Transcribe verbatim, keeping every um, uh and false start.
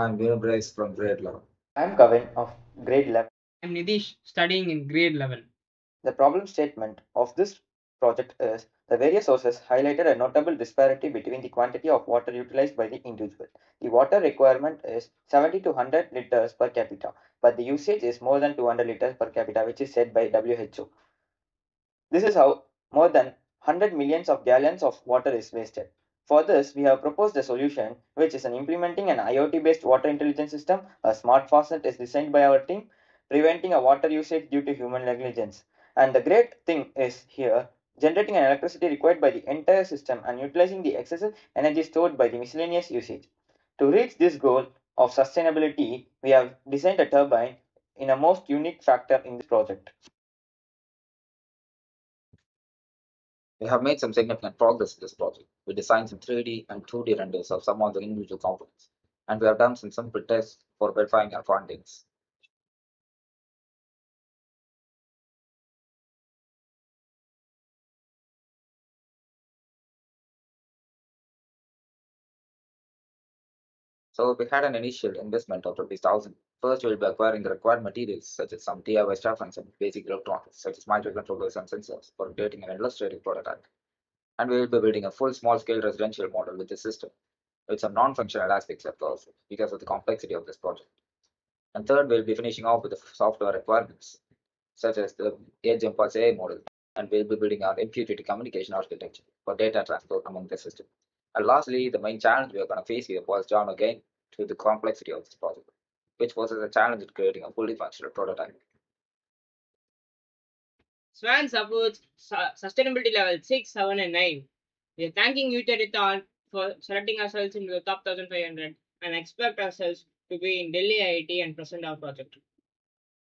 I'm Vinubrice from grade eleven. I'm Kavin of grade eleven. I'm Nidish, studying in grade eleven. The problem statement of this project is the various sources highlighted a notable disparity between the quantity of water utilized by the individual. The water requirement is seventy to one hundred liters per capita, but the usage is more than two hundred liters per capita, which is said by W H O. This is how more than one hundred millions of gallons of water is wasted. For this, we have proposed a solution, which is an implementing an I O T-based water intelligence system. A smart faucet is designed by our team, preventing a water usage due to human negligence. And the great thing is here, generating an electricity required by the entire system and utilizing the excessive energy stored by the miscellaneous usage. To reach this goal of sustainability, we have designed a turbine in a most unique factor in this project. We have made some significant progress in this project. We designed some three D and two D renders of some of the individual components, and we have done some simple tests for verifying our findings. So we had an initial investment of twenty thousand. First, we will be acquiring the required materials such as some D I Y stuff and some basic electronics such as microcontrollers and sensors for creating an illustrative prototype. And we will be building a full small-scale residential model with this system, with some non-functional aspects left also because of the complexity of this project. And third, we will be finishing off with the software requirements such as the AirJumper's A I model, and we will be building our M Q T T communication architecture for data transport among the systems. And lastly, the main challenge we are going to face here was down again to the complexity of this project, which was a challenge in creating a fully functional prototype. SWAN supports sustainability level six, seven, and nine. We are thanking Uteriton for selecting ourselves into the top fifteen hundred and expect ourselves to be in Delhi I I T and present our project.